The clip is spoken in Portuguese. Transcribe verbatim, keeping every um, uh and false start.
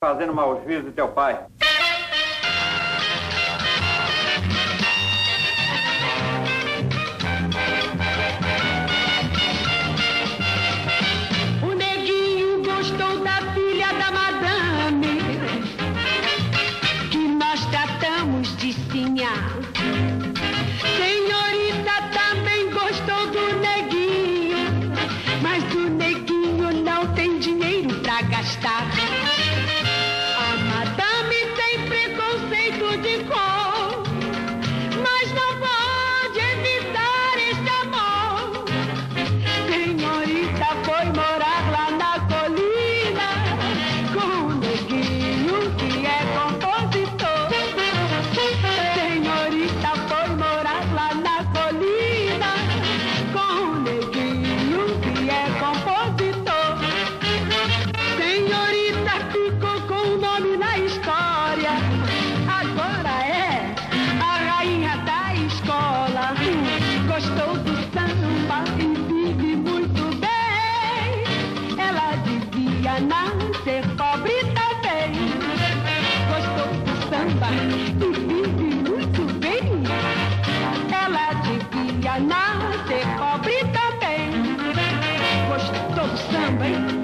fazendo mau juízo do teu pai. O neguinho gostou da filha da madame, que nós tratamos de sinhá. Senhorita também gostou do neguinho, mas o neguinho não tem dinheiro pra gastar. Samba, hein?